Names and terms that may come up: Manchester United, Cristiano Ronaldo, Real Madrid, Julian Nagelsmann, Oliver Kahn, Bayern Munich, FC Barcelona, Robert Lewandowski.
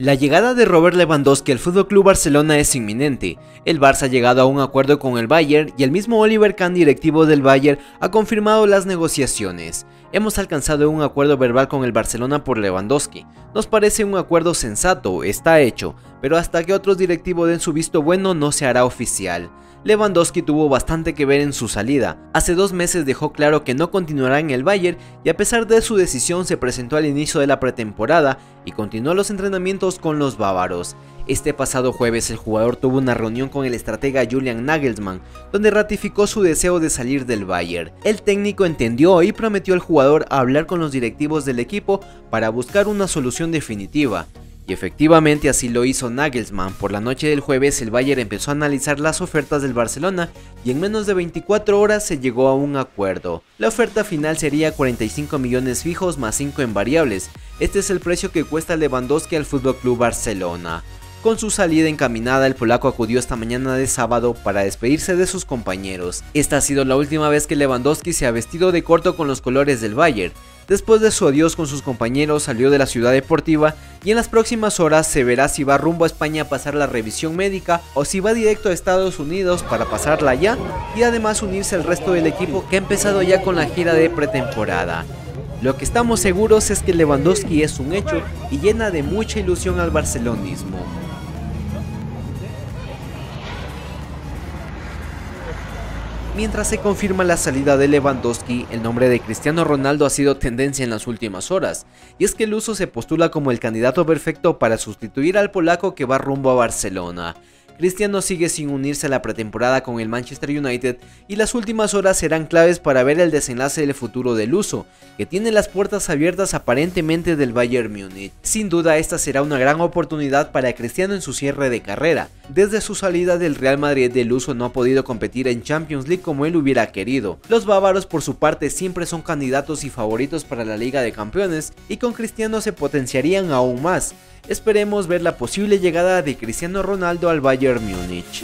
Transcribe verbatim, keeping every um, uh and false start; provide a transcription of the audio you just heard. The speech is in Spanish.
La llegada de Robert Lewandowski al F C Barcelona es inminente. El Barça ha llegado a un acuerdo con el Bayern y el mismo Oliver Kahn, directivo del Bayern, ha confirmado las negociaciones. Hemos alcanzado un acuerdo verbal con el Barcelona por Lewandowski. Nos parece un acuerdo sensato, está hecho, pero hasta que otros directivos den su visto bueno no se hará oficial. Lewandowski tuvo bastante que ver en su salida. Hace dos meses dejó claro que no continuará en el Bayern y a pesar de su decisión se presentó al inicio de la pretemporada y continuó los entrenamientos con los bávaros. Este pasado jueves el jugador tuvo una reunión con el estratega Julian Nagelsmann, donde ratificó su deseo de salir del Bayern. El técnico entendió y prometió al jugador hablar con los directivos del equipo para buscar una solución definitiva. Y efectivamente así lo hizo Nagelsmann. Por la noche del jueves el Bayern empezó a analizar las ofertas del Barcelona y en menos de veinticuatro horas se llegó a un acuerdo. La oferta final sería cuarenta y cinco millones fijos más cinco en variables. Este es el precio que cuesta Lewandowski al F C Barcelona. Con su salida encaminada, el polaco acudió esta mañana de sábado para despedirse de sus compañeros. Esta ha sido la última vez que Lewandowski se ha vestido de corto con los colores del Bayern. Después de su adiós con sus compañeros salió de la ciudad deportiva y en las próximas horas se verá si va rumbo a España a pasar la revisión médica o si va directo a Estados Unidos para pasarla allá y además unirse al resto del equipo que ha empezado ya con la gira de pretemporada. Lo que estamos seguros es que Lewandowski es un hecho y llena de mucha ilusión al barcelonismo. Mientras se confirma la salida de Lewandowski, el nombre de Cristiano Ronaldo ha sido tendencia en las últimas horas, y es que el luso se postula como el candidato perfecto para sustituir al polaco que va rumbo a Barcelona. Cristiano sigue sin unirse a la pretemporada con el Manchester United y las últimas horas serán claves para ver el desenlace del futuro del luso, que tiene las puertas abiertas aparentemente del Bayern Múnich. Sin duda esta será una gran oportunidad para Cristiano en su cierre de carrera. Desde su salida del Real Madrid el luso no ha podido competir en Champions League como él hubiera querido. Los bávaros por su parte siempre son candidatos y favoritos para la Liga de Campeones y con Cristiano se potenciarían aún más. Esperemos ver la posible llegada de Cristiano Ronaldo al Bayern Múnich.